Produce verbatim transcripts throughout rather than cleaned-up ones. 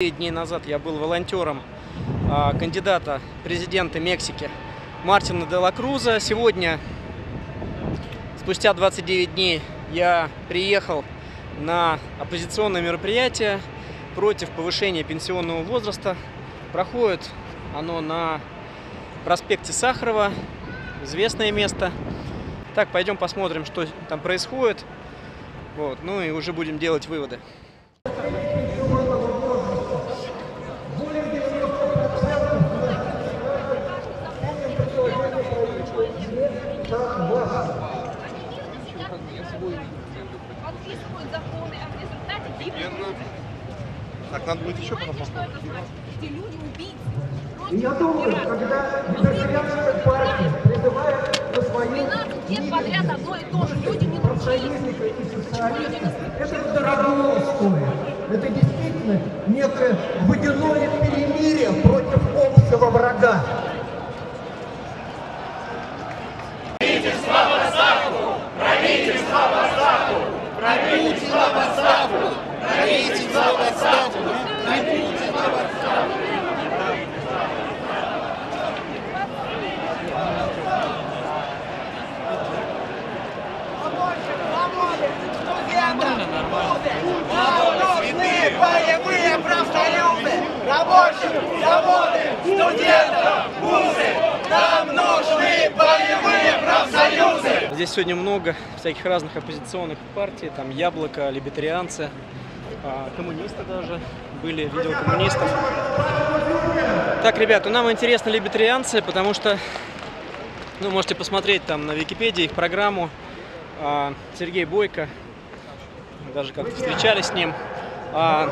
Дней назад я был волонтером а, кандидата в президенты Мексики Мартина Делакруза. Сегодня, спустя двадцать девять дней, я приехал на оппозиционное мероприятие против повышения пенсионного возраста. Проходит оно на проспекте Сахарова, известное место. Так, пойдем посмотрим, что там происходит. Вот, ну и уже будем делать выводы. Подписывают законы, а в результате гибнут. Так, надо будет еще потом. Эти люди убийцы. Я думаю, когда митрохинская партия призывает на своей двенадцать лет подряд одно и то же. Люди не научились. Это дорого стоит. Это действительно некое водяное перемирие против общего врага. Нужны боевые профсоюзы, рабочих, заводы, студентов, вузы. Нам нужны боевые профсоюзы. Здесь сегодня много всяких разных оппозиционных партий, там Яблоко, либертарианцы, коммунисты даже, были видео коммунистов. Так, ребята, нам интересны либертарианцы, потому что, ну, можете посмотреть там на Википедии их программу. Сергей Бойко, даже как-то встречались с ним. А,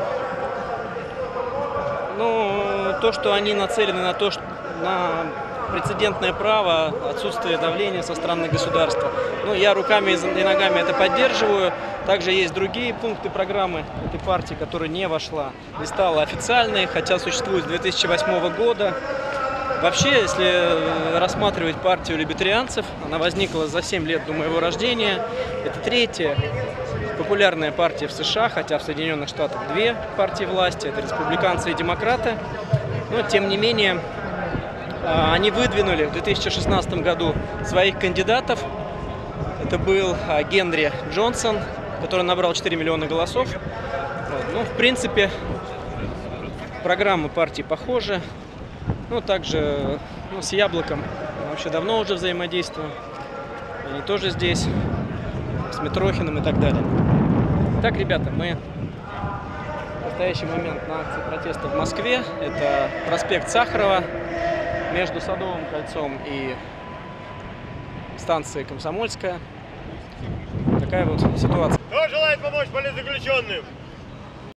ну, то, что они нацелены на то, что на прецедентное право, отсутствие давления со стороны государства. Ну, я руками и ногами это поддерживаю. Также есть другие пункты программы этой партии, которая не вошла, не стала официальной, хотя существует с две тысячи восьмого года. Вообще, если рассматривать партию либертарианцев, она возникла за семь лет до моего рождения. Это третья популярная партия в США, хотя в Соединенных Штатах две партии власти, это республиканцы и демократы. Но, тем не менее, они выдвинули в две тысячи шестнадцатом году своих кандидатов. Это был Генри Джонсон, который набрал четыре миллиона голосов. Ну, в принципе, программы партии похожи. Ну, также ну, с Яблоком вообще давно уже взаимодействуем. Они тоже здесь, с Митрохиным и так далее. Так, ребята, мы в настоящий момент на акции протеста в Москве. Это проспект Сахарова между Садовым кольцом и станцией Комсомольская. Такая вот ситуация. Кто желает помочь политзаключенным?